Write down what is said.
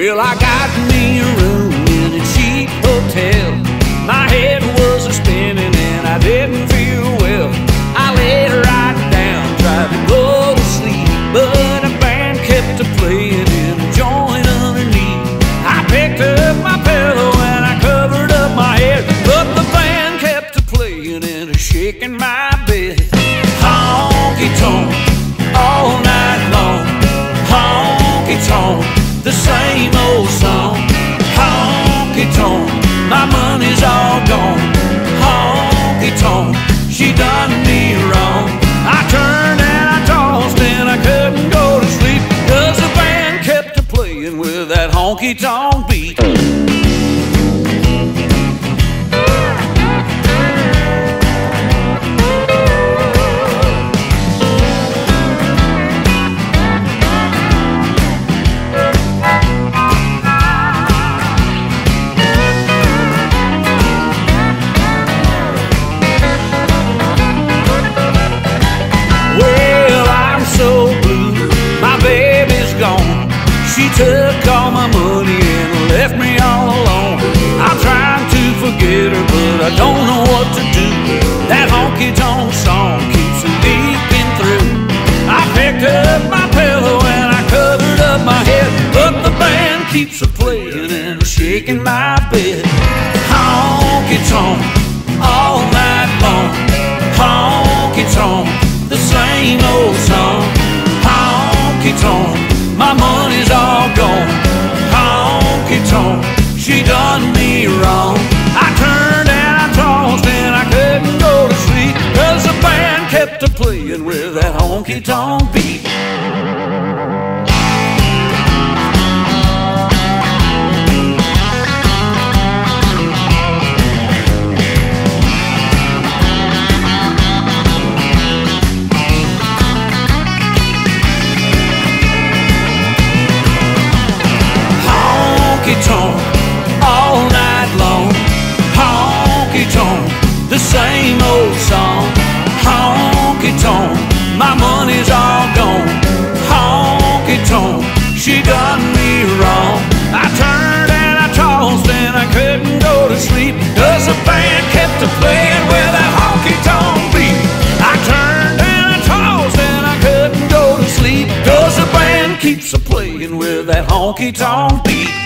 Well, I got me a room in a cheap hotel. My head was a-spinning and I didn't feel well. I laid right down, tried to go to sleep, but a band kept a-playing in a joint underneath. I picked up my pillow and I covered up my head, but the band kept a-playing and a-shaking my bed. Honky-tonk, all night long. Honky-tonk, the same old song. Honky-tonk, my money's all gone. Honky-tonk, she done me wrong. I turned and I tossed and I couldn't go to sleep, 'cause the band kept a-playing with that honky-tonk beat. She took all my money and left me all alone. I'm trying to forget her, but I don't know what to do. That honky-tonk song keeps leaking through. I picked up my pillow and I covered up my head, but the band keeps a-playing and a-shaking my bed. Honky-tonk, all night long. Honky-tonk, the same old song. Honky-tonk, my money's all gone. Honky-tonk, she done me wrong. I turned and I tossed and I couldn't go to sleep, 'cause the band kept a-playing with that honky-tonk beat. Honky-tonk, all night long. Honky-tonk, the same old song. Honky-tonk, my money's all gone. Honky-tonk, she done me wrong. I turned and I tossed and I couldn't go to sleep, 'cause the band kept a-playing with that honky-tonk beat. I turned and I tossed and I couldn't go to sleep, 'cause the band keeps a-playing with that honky-tonk beat.